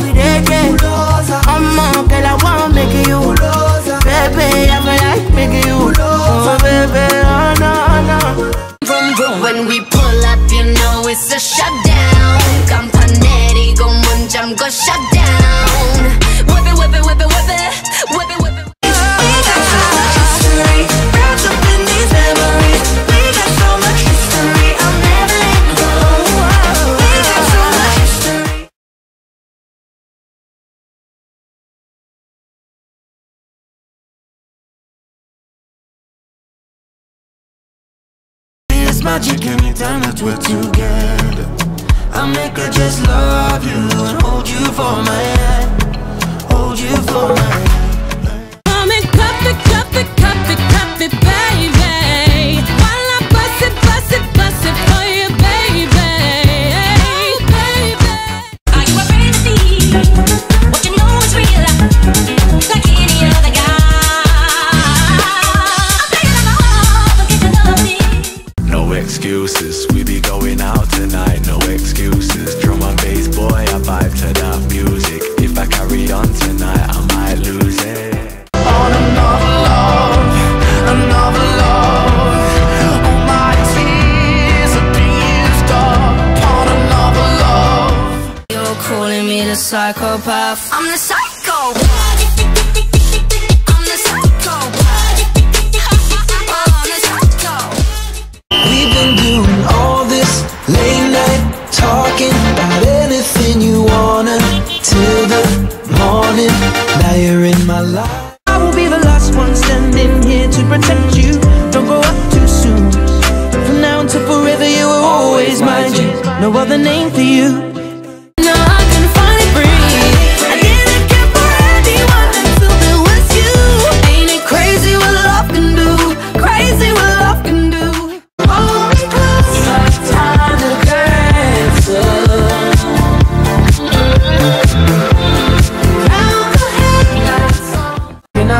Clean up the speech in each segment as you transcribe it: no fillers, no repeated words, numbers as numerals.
with a game. I'm on, girl, I wanna make you. Baby, I feel like making you. So baby, oh no, oh no. Vroom, vroom. When we pull up, you know it's a shutdown. Campanelli, go munjam, go shut down. Whip it, whip it, whip it, whip it. Whip it, whip it. It's magic anytime that we're together. I make her just love you and hold you for my hand, hold you for my hand. Come and cup it, cup it, cup it, cup it, baby. While I bust it for you, baby, baby. Are you afraid to see what you know is real, like any other guy? Excuses, we be going out tonight, no excuses. Drum and bass, boy, I vibe to that music. If I carry on tonight, I might lose it. On another love, all my tears are being stopped. On another love, you're calling me the psychopath. I'm the psycho. Now you're in my life. I will be the last one standing here to protect you. Don't grow up too soon. From now until forever, you will always mind you. No other name for you.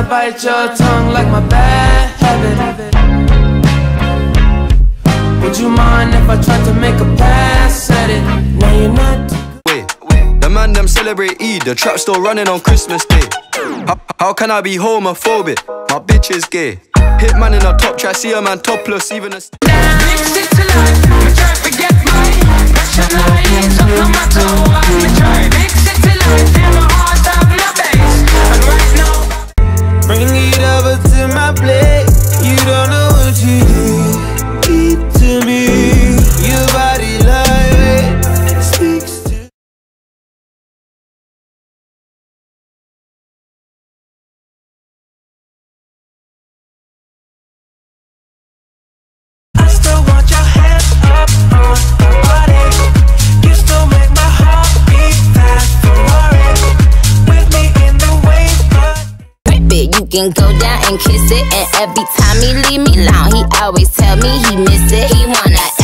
Bite your tongue like my bad habit. Would you mind if I tried to make a pass at it? Now you're not. Wait, the man them celebrate Eid, the trap still running on Christmas Day. How can I be homophobic? My bitch is gay. Hit man in a top track, see a man topless, even a st can go down and kiss it. And every time he leave me alone, he always tell me he miss it. He wanna